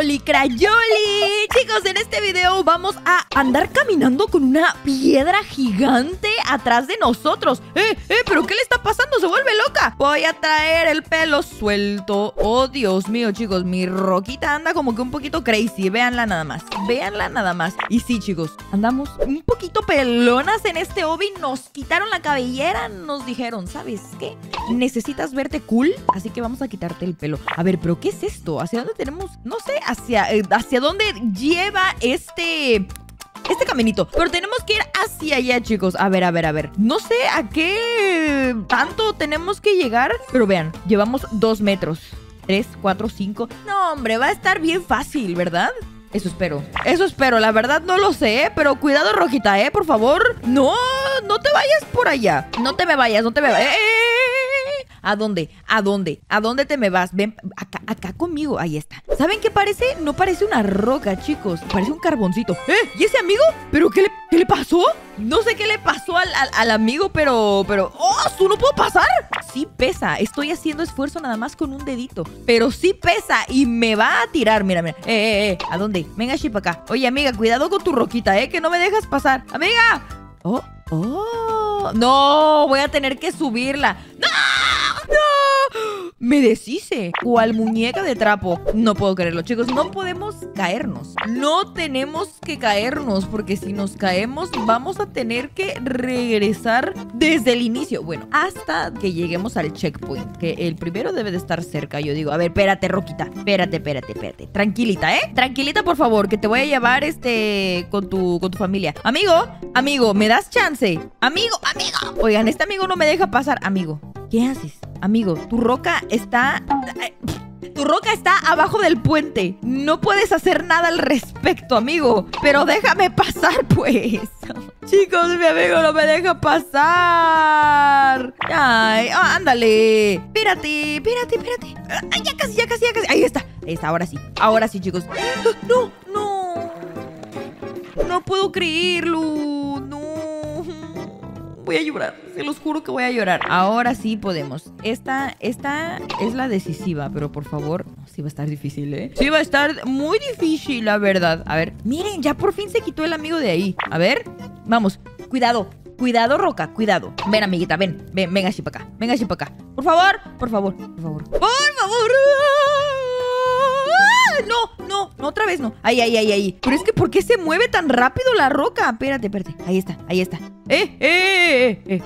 Crayoli, Crayoli. Chicos, en este video vamos a andar caminando con una piedra gigante atrás de nosotros. ¿Pero qué le está pasando? Se vuelve loca. Voy a traer el pelo suelto. Oh, Dios mío, chicos. Mi roquita anda como que un poquito crazy. Véanla nada más. Véanla nada más. Y sí, chicos, andamos un poquito pelonas en este Obby. Nos quitaron la cabellera. Nos dijeron, ¿sabes qué? Necesitas verte cool, así que vamos a quitarte el pelo. A ver, ¿pero qué es esto? ¿Hacia dónde tenemos? No sé, hacia dónde lleva este caminito. Pero tenemos que ir hacia allá, chicos. A ver, a ver, a ver. No sé a qué tanto tenemos que llegar. Pero vean, llevamos 2 metros. 3, 4, 5. No, hombre, va a estar bien fácil, ¿verdad? Eso espero. Eso espero. La verdad no lo sé, pero cuidado, Rojita, por favor. No, no te vayas por allá. No te me vayas, no te me vayas. ¿A dónde? ¿A dónde? ¿A dónde te me vas? Ven acá, acá conmigo. Ahí está. ¿Saben qué parece? No parece una roca, chicos. Parece un carboncito. ¿Y ese amigo? ¿Pero qué le pasó? No sé qué le pasó al amigo, pero... ¡Oh! ¿Tú no puedo pasar? Sí pesa. Estoy haciendo esfuerzo nada más con un dedito. Pero sí pesa y me va a tirar. Mira, mira. ¿A dónde? Venga, Chip, acá. Oye, amiga, cuidado con tu roquita, que no me dejas pasar. ¡Amiga! ¡Oh! ¡Oh! ¡No! Voy a tener que subirla. ¡No! ¡No! Me deshice. Cual muñeca de trapo. No puedo creerlo, chicos. No podemos caernos. No tenemos que caernos, porque si nos caemos vamos a tener que regresar desde el inicio. Bueno, hasta que lleguemos al checkpoint, que el primero debe de estar cerca. Yo digo, a ver, espérate, Roquita. Espérate, espérate, espérate. Tranquilita, tranquilita, por favor, que te voy a llevar con tu familia. Amigo, amigo, ¿me das chance? Amigo, amigo. Oigan, este amigo no me deja pasar. Amigo, ¿qué haces? Amigo, tu roca está abajo del puente. No puedes hacer nada al respecto, amigo. Pero déjame pasar, pues. Chicos, mi amigo no me deja pasar. Ay, ándale. Espérate, espérate, espérate. Ay, ya casi, ya casi, ya casi. Ahí está. Ahí está, ahora sí. Ahora sí, chicos. No, no. No puedo creerlo. No. Voy a llorar, se los juro que voy a llorar. Ahora sí podemos. Esta es la decisiva, pero por favor... Sí va a estar difícil, Sí va a estar muy difícil, la verdad. A ver, miren, ya por fin se quitó el amigo de ahí. A ver, vamos, cuidado. Cuidado, Roca, cuidado. Ven, amiguita, ven, ven, venga así para acá. Venga así para acá, por favor, por favor. Por favor, por favor. No, no, no, otra vez no. Ahí, ahí, ahí, ahí. Pero es que ¿por qué se mueve tan rápido la roca? Espérate, espérate. Ahí está, ahí está.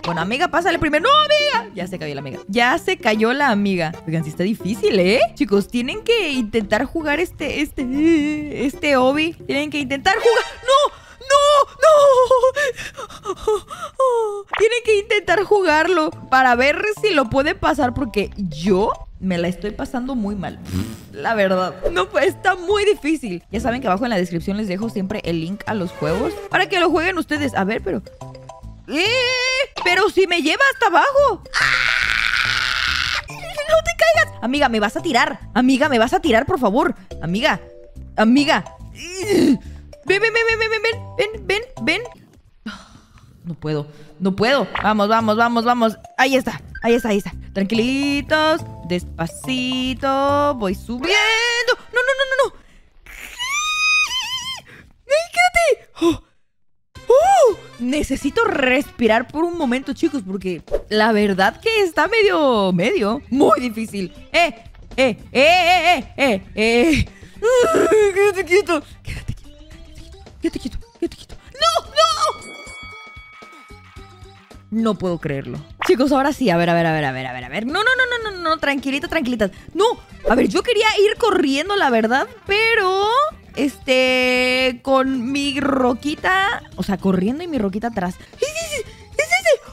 Bueno, amiga, pásale primero. ¡No, amiga! Ya se cayó la amiga. Ya se cayó la amiga. Oigan, sí está difícil, Chicos, tienen que intentar jugar este Obby. Tienen que intentar jugar. ¡No! ¡No! ¡No! Tienen que intentar jugarlo para ver si lo puede pasar, porque yo me la estoy pasando muy mal. La verdad. No, pues está muy difícil. Ya saben que abajo en la descripción les dejo siempre el link a los juegos para que lo jueguen ustedes. A ver, pero... Pero si me lleva hasta abajo. ¡Ah! ¡No te caigas! Amiga, me vas a tirar. Amiga, me vas a tirar, por favor. Amiga. Amiga. Ven, ven, ven, ven, ven, ven, ven, ven. No puedo, no puedo. Vamos, vamos, vamos, vamos. Ahí está, ahí está, ahí está. Tranquilitos, despacito. Voy subiendo. No, no, no, no, no. ¡Quédate! ¡Oh! ¡Oh! Necesito respirar por un momento, chicos, porque la verdad que está medio muy difícil. Quédate quieto. Quédate quieto, quédate quieto. ¡No, no! No puedo creerlo. Chicos, ahora sí. A ver, a ver, a ver, a ver, a ver, a ver. No, no, no, no, no, no. Tranquilita, tranquilita. No. A ver, yo quería ir corriendo, la verdad, pero... con mi roquita... O sea, corriendo y mi roquita atrás.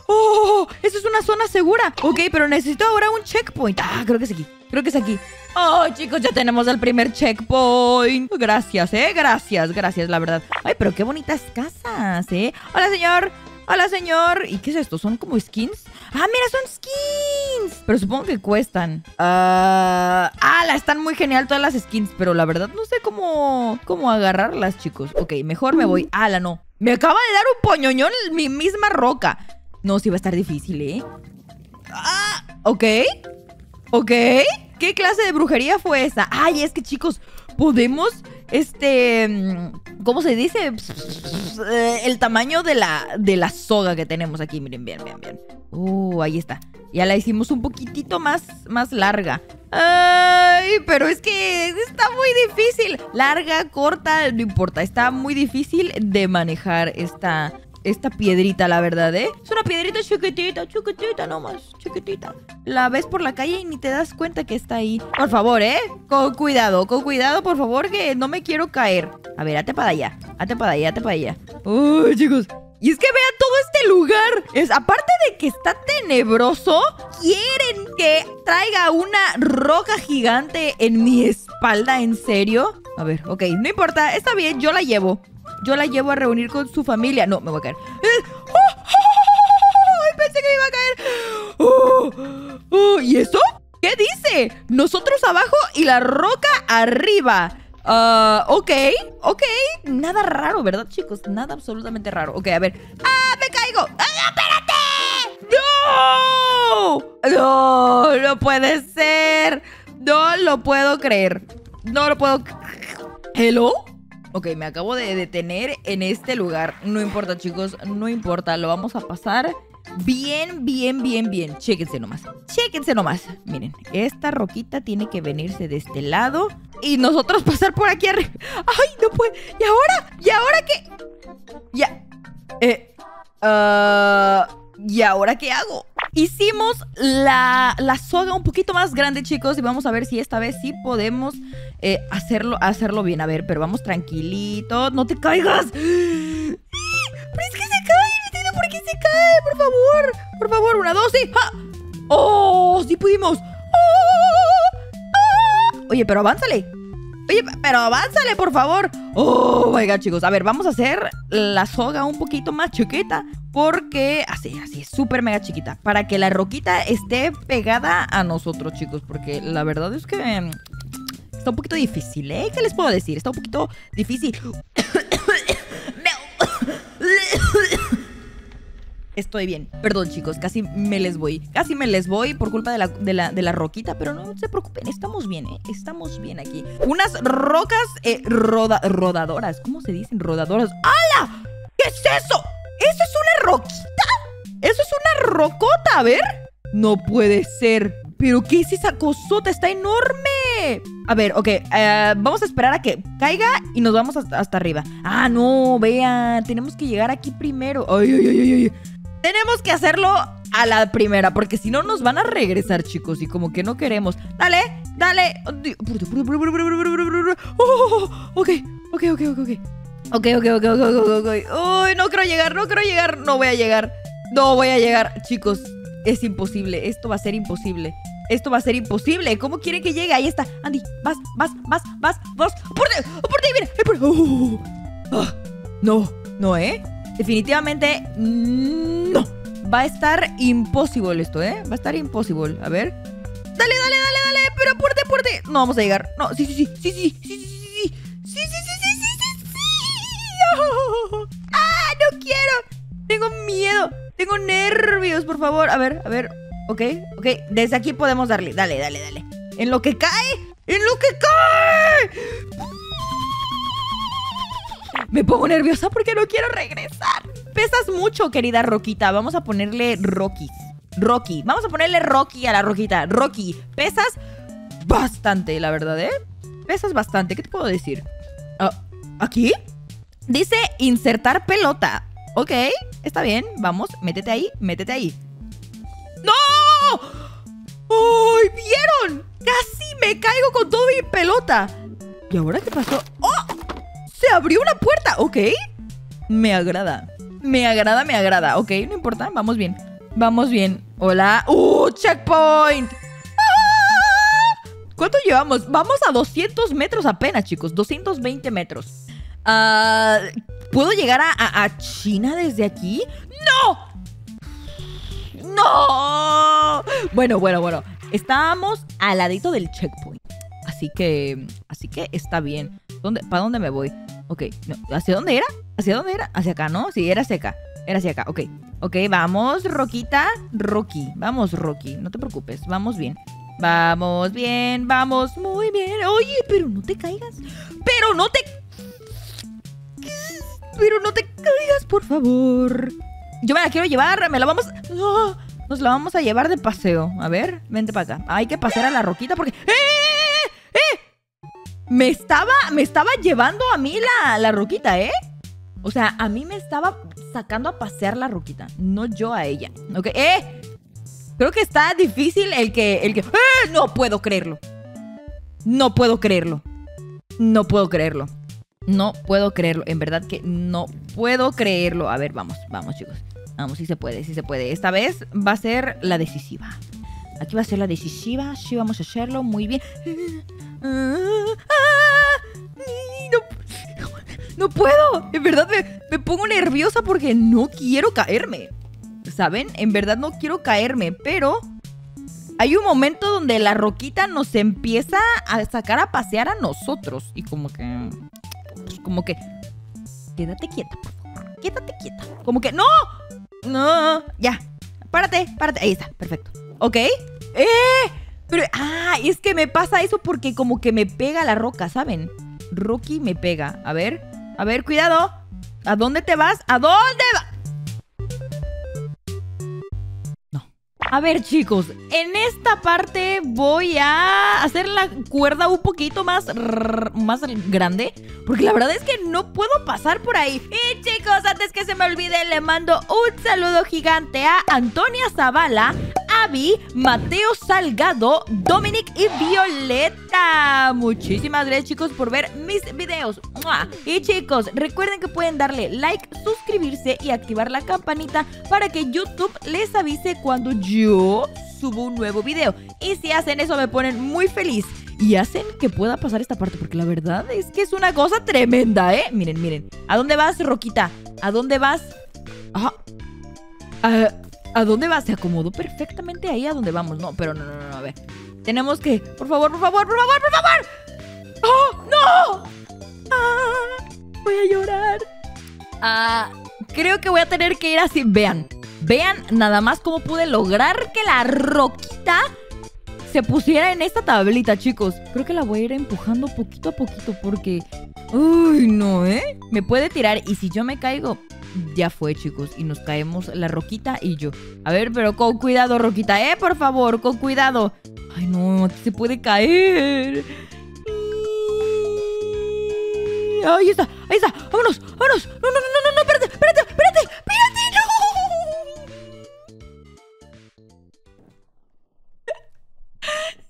¡Oh! Eso es una zona segura. Ok, pero necesito ahora un checkpoint. Ah, creo que es aquí. Creo que es aquí. Oh, chicos, ya tenemos el primer checkpoint. Gracias, gracias, gracias, la verdad. Ay, pero qué bonitas casas, Hola, señor. Hola, señor. ¿Y qué es esto? ¿Son como skins? Ah, mira, son skins. Pero supongo que cuestan. Están muy genial todas las skins. Pero la verdad no sé cómo agarrarlas, chicos. Ok, mejor me voy. Ala, no. Me acaba de dar un poñoñón mi misma roca. No, sí va a estar difícil, Ah, ok. Ok. ¿Qué clase de brujería fue esa? Ay, es que, chicos... podemos, ¿cómo se dice? El tamaño de la soga que tenemos aquí. Miren, bien, bien, bien. Ahí está. Ya la hicimos un poquitito más larga. Ay, pero es que está muy difícil. Larga, corta, no importa. Está muy difícil de manejar esta piedrita, la verdad, ¿eh? Es una piedrita chiquitita, chiquitita nomás, chiquitita. La ves por la calle y ni te das cuenta que está ahí. Por favor, ¿eh? Con cuidado, por favor, que no me quiero caer. A ver, hazte para allá, hazte para allá, hazte para allá. Uy, chicos. Y es que vean todo este lugar. Aparte de que está tenebroso, ¿quieren que traiga una roca gigante en mi espalda? ¿En serio? A ver, ok, no importa. Está bien, yo la llevo. Yo la llevo a reunir con su familia. No, me voy a caer. ¡Oh! Pensé que me iba a caer. ¿Y eso? ¿Qué dice? Nosotros abajo y la roca arriba. Ok. Nada raro, ¿verdad, chicos? Nada absolutamente raro. Ok, a ver. ¡Ah, me caigo! ¡Ah, espérate! ¡No! ¡No! ¡No puede ser! No lo puedo creer. No lo puedo... ¿Hello? Ok, me acabo de detener en este lugar. No importa, chicos, no importa. Lo vamos a pasar bien, bien, bien, bien. Chéquense nomás, chéquense nomás. Miren, esta roquita tiene que venirse de este lado y nosotros pasar por aquí arriba. ¡Ay, no puede! ¿Y ahora? ¿Y ahora qué? Ya. ¿Y ahora qué hago? Hicimos la soga un poquito más grande, chicos. Y vamos a ver si esta vez sí podemos hacerlo bien. A ver, pero vamos tranquilito. ¡No te caigas! ¡Pero es que se cae! No entiendo por qué se cae. Por favor. Por favor, una, dos, sí. ¡Ah! ¡Oh! ¡Sí pudimos! ¡Oh! ¡Ah! Oye, pero avánzale. Oye, pero avánzale, por favor. Oh, my God, chicos. A ver, vamos a hacer la soga un poquito más chiquita. Porque así, súper mega chiquita. Para que la roquita esté pegada a nosotros, chicos. Porque la verdad es que está un poquito difícil, ¿eh? ¿Qué les puedo decir? Está un poquito difícil. Estoy bien. Perdón, chicos, casi me les voy. Casi me les voy por culpa de la roquita. Pero no se preocupen, estamos bien, ¿eh? Estamos bien aquí. Unas rocas rodadoras. ¿Cómo se dicen? Rodadoras. ¡Hala! ¿Qué es eso? ¿Eso es una roquita? ¿Eso es una rocota? A ver. No puede ser. ¿Pero qué es esa cosota? ¡Está enorme! A ver, ok. Vamos a esperar a que caiga y nos vamos hasta arriba. ¡Ah, no! Vean. Tenemos que llegar aquí primero. ¡Ay, ay, ay, ay! Tenemos que hacerlo a la primera, porque si no nos van a regresar, chicos. Y como que no queremos. ¡Dale! ¡Dale! Ok. Uy, no creo llegar. No voy a llegar, chicos. Es imposible, esto va a ser imposible. ¿Cómo quieren que llegue? Ahí está, Andy, vas. ¡Por ti, mira! No, ¿eh? Definitivamente no. Va a estar imposible esto, ¿eh? Va a estar imposible, a ver. Dale, pero por ti. No vamos a llegar, no, sí. ¡Ah, no quiero! Tengo miedo. Tengo nervios, por favor. A ver. Ok. Desde aquí podemos darle. Dale. ¡En lo que cae! Me pongo nerviosa porque no quiero regresar. Pesas mucho, querida roquita. Vamos a ponerle Rocky. Vamos a ponerle Rocky a la roquita. Rocky. Pesas bastante, la verdad, ¿eh? Pesas bastante. ¿Qué te puedo decir? ¿Aquí? Dice insertar pelota. Ok, está bien, vamos, métete ahí. ¡No! ¡Ay, vieron! ¡Casi me caigo con toda mi pelota! ¿Y ahora qué pasó? ¡Oh! ¡Se abrió una puerta! Ok, me agrada. Ok, no importa, vamos bien. ¡Hola! ¡Checkpoint! ¿Cuánto llevamos? Vamos a 200 metros apenas, chicos, 220 metros. ¿Puedo llegar a China desde aquí? ¡No! Bueno. Estamos al ladito del checkpoint. Así que está bien. ¿Para dónde me voy? Ok, no. ¿Hacia dónde era? Hacia acá, ¿no? Sí, era hacia acá. Ok, vamos, Rocky. Vamos, Rocky. No te preocupes. Vamos bien. Vamos bien, vamos muy bien. Oye, pero no te caigas. Pero no te... Pero no te caigas, por favor. Yo me la quiero llevar, me la vamos... Oh, nos la vamos a llevar de paseo. A ver, vente para acá. Hay que pasar a la roquita porque... Me estaba llevando a mí la roquita, ¿eh? O sea, a mí me estaba sacando a pasear la roquita. No yo a ella. Ok, creo que está difícil el que... No puedo creerlo. No puedo creerlo. No puedo creerlo. No puedo creerlo. En verdad que no puedo creerlo. A ver, vamos, vamos, chicos. Vamos, sí se puede, sí se puede. Esta vez va a ser la decisiva. Aquí va a ser la decisiva. Sí, vamos a hacerlo. Muy bien. No puedo. En verdad me pongo nerviosa porque no quiero caerme. ¿Saben? En verdad no quiero caerme, pero... Hay un momento donde la roquita nos empieza a sacar a pasear a nosotros. Y como que... Pues como que... Quédate quieta, por favor. Quédate quieta. Como que... ¡No! ¡No! Ya. Párate, párate. Ahí está. Perfecto. ¿Ok? Pero... Ah, es que me pasa eso porque como que me pega la roca, ¿saben? Rocky me pega. A ver. A ver, cuidado. ¿A dónde te vas? ¿A dónde vas? A ver, chicos, en esta parte voy a hacer la cuerda un poquito más grande, porque la verdad es que no puedo pasar por ahí. Y chicos, antes que se me olvide, le mando un saludo gigante a Antonia Zavala, Abi, Mateo Salgado, Dominic y Violeta. Muchísimas gracias, chicos, por ver mis videos. ¡Mua! Y chicos, recuerden que pueden darle like, suscribirse y activar la campanita para que YouTube les avise cuando yo subo un nuevo video. Y si hacen eso me ponen muy feliz y hacen que pueda pasar esta parte, porque la verdad es que es una cosa tremenda, ¿eh? Miren, miren. ¿A dónde vas, roquita? ¿A dónde vas? Ajá. ¿A dónde va? Se acomodó perfectamente ahí a donde vamos. No, pero no, a ver. Tenemos que... Por favor, por favor, por favor, por favor. ¡Oh, no! Ah, voy a llorar. Ah, creo que voy a tener que ir así. Vean, vean nada más cómo pude lograr que la roquita se pusiera en esta tablita, chicos. Creo que la voy a ir empujando poquito a poquito porque... Uy, no, ¿eh? Me puede tirar y si yo me caigo... Ya fue, chicos, y nos caemos la roquita y yo. A ver, pero con cuidado, roquita, por favor, con cuidado. Ay, no, aquí se puede caer. Ahí está, ahí está. Vámonos, vámonos. No, espérate, espérate, espérate, espérate, no.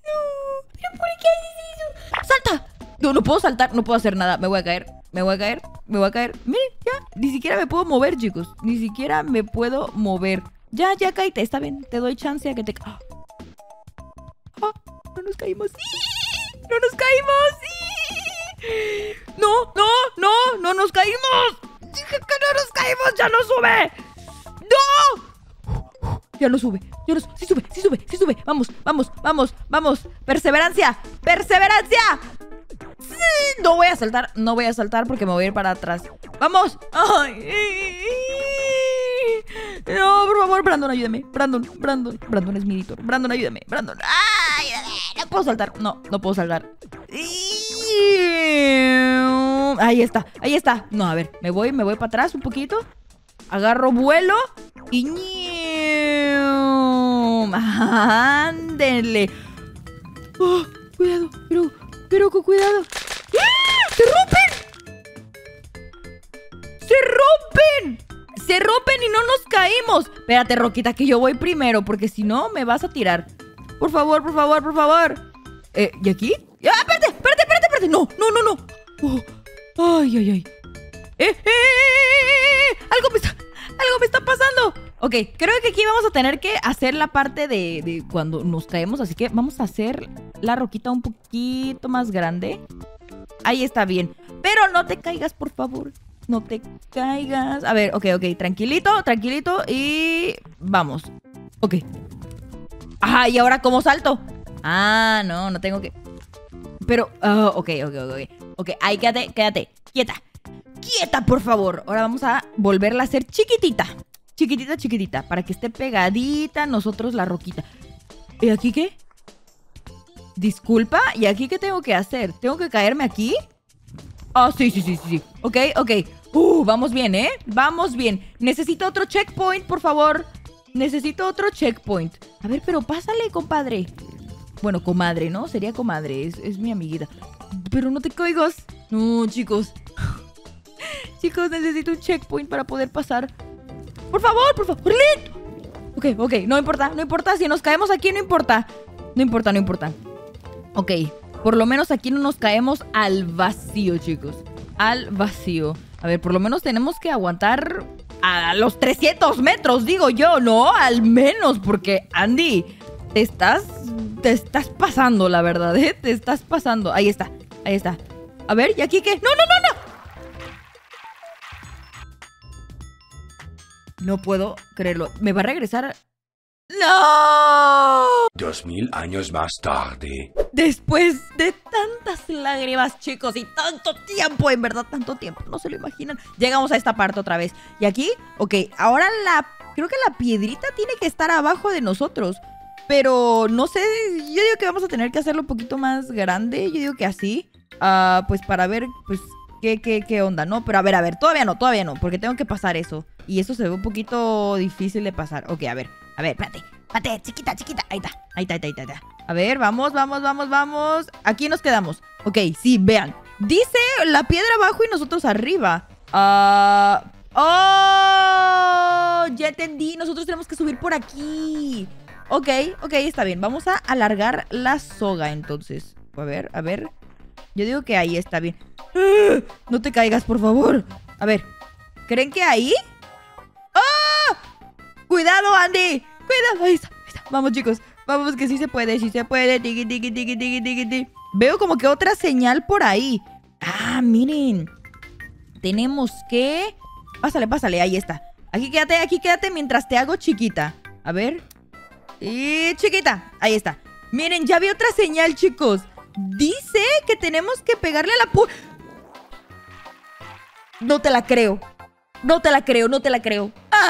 No, pero ¿por qué haces eso? ¡Salta! No puedo saltar, no puedo hacer nada, me voy a caer. Me voy a caer, me voy a caer. Miren, ya, ni siquiera me puedo mover, chicos. Ni siquiera me puedo mover. Ya, caíte, está bien, te doy chance a que te... ¡Ah! No nos caímos. ¡Sí! ¡No nos caímos! ¡Sí! ¡No! ¡No nos caímos! ¡Dije que no nos caímos! ¡Ya no sube! ¡No! Ya no sube, ya no sube. Sí sube. Vamos. Perseverancia. Sí, no voy a saltar porque me voy a ir para atrás. ¡Vamos! ¡Ay! No, por favor, Brandon, ayúdame. Brandon es mi editor. Brandon, ayúdame. ¡Ay! No puedo saltar. No puedo saltar. Ahí está. No, a ver, me voy para atrás un poquito. Agarro vuelo y... ¡Ándele! ¡Oh! Cuidado, pero con cuidado. ¡Ah! ¡Se rompen! Y no nos caímos. Espérate, roquita, que yo voy primero, porque si no, me vas a tirar. Por favor. ¿Y aquí? ¡Ah, espérate! No. Oh, ay. Algo me está pasando. Ok, creo que aquí vamos a tener que hacer la parte de cuando nos caemos. Así que vamos a hacer la roquita un poquito más grande. Ahí está bien. Pero no te caigas, por favor. No te caigas. A ver, ok. Tranquilito. Y vamos. Ok. Ah, ¿y ahora cómo salto? Ah, no tengo que... Pero... Oh, ok. Ok, ahí quédate. Quieta, por favor. Ahora vamos a volverla a hacer chiquitita. Para que esté pegadita nosotros la roquita. ¿Y aquí qué? Disculpa, ¿y aquí qué tengo que hacer? ¿Tengo que caerme aquí? Ah, oh, sí. Ok, ok. Vamos bien, ¿eh? Vamos bien. Necesito otro checkpoint, por favor. Necesito otro checkpoint. A ver, pero pásale, compadre. Bueno, comadre, ¿no? Sería comadre. Es mi amiguita. Pero no te caigas. No, chicos. Chicos, necesito un checkpoint para poder pasar. ¡Por favor, por favor! Ok, ok. No importa, no importa. Si nos caemos aquí, no importa. No importa, no importa. Ok. Por lo menos aquí no nos caemos al vacío, chicos. Al vacío. A ver, por lo menos tenemos que aguantar a los 300 metros, digo yo, ¿no? Al menos, porque, Andy, te estás pasando, la verdad, ¿eh? Te estás pasando. Ahí está, ahí está. A ver, ¿y aquí qué? ¡No, no, no, no! No puedo creerlo. ¿Me va a regresar? ¡No! 2000 años más tarde. Después de tantas lágrimas, chicos, y tanto tiempo, en verdad, tanto tiempo, no se lo imaginan. Llegamos a esta parte otra vez. Y aquí, ok, ahora creo que la piedrita tiene que estar abajo de nosotros. Pero no sé, yo digo que vamos a tener que hacerlo un poquito más grande. Yo digo que así, pues para ver, pues, qué onda, ¿no? Pero a ver, todavía no, porque tengo que pasar eso. Y eso se ve un poquito difícil de pasar. Ok, a ver, espérate, chiquita. Ahí está. A ver, vamos. Aquí nos quedamos. Ok, sí, vean. Dice la piedra abajo y nosotros arriba. ¡Oh! Ya entendí. Nosotros tenemos que subir por aquí. Ok, está bien. Vamos a alargar la soga, entonces. A ver. Yo digo que ahí está bien. No te caigas, por favor. A ver. ¿Creen que ahí? ¡Oh! ¡Cuidado, Andy! ¡Cuidado! Ahí está. Vamos, chicos. Vamos, que sí se puede. Tiki. Veo como que otra señal por ahí. Ah, miren. Tenemos que... Pásale. Ahí está. Aquí quédate mientras te hago chiquita. A ver. Y chiquita. Ahí está. Miren, ya vi otra señal, chicos. Dice que tenemos que pegarle a la pu... No te la creo. ¡Ah!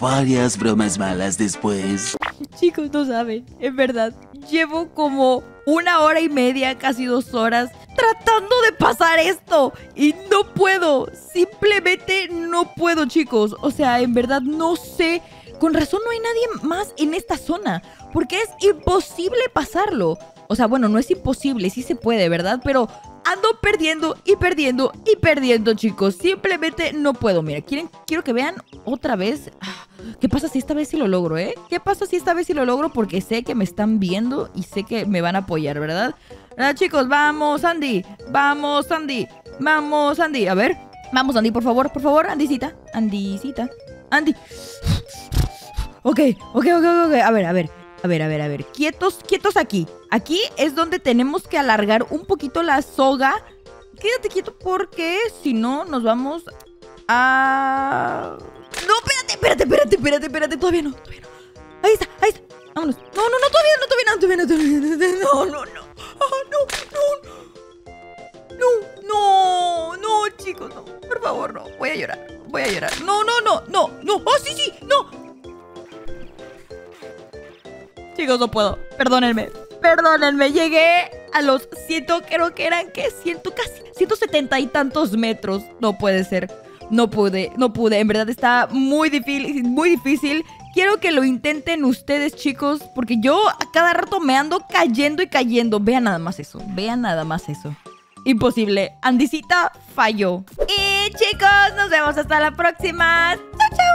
Varias bromas malas después. Chicos, no saben, en verdad. Llevo como 1 hora y media, casi 2 horas, tratando de pasar esto. Y no puedo. Simplemente no puedo, chicos. O sea, en verdad no sé. Con razón no hay nadie más en esta zona, porque es imposible pasarlo. O sea, bueno, no es imposible, sí se puede, ¿verdad? Pero ando perdiendo, chicos. Simplemente no puedo. Mira, quiero que vean otra vez. ¿Qué pasa si esta vez sí lo logro, eh? ¿Qué pasa si esta vez sí lo logro? Porque sé que me están viendo y sé que me van a apoyar, ¿verdad? Ah, chicos, vamos, Andy. A ver, vamos, Andy, por favor, Andiesita. Ok. A ver. Quietos aquí. Aquí es donde tenemos que alargar un poquito la soga. Quédate quieto porque si no nos vamos a... No, espérate. Todavía no. Ahí está. Vámonos. No, todavía no. No, chicos, no. Por favor, no. Voy a llorar. No. Oh, sí. No. Chicos, no puedo. Perdónenme. Llegué a los casi 170 y tantos metros. No puede ser. No pude. En verdad está muy difícil. Quiero que lo intenten ustedes, chicos, porque yo a cada rato me ando cayendo. Vean nada más eso. Imposible. Andiesita falló. Y chicos, nos vemos hasta la próxima. Chao.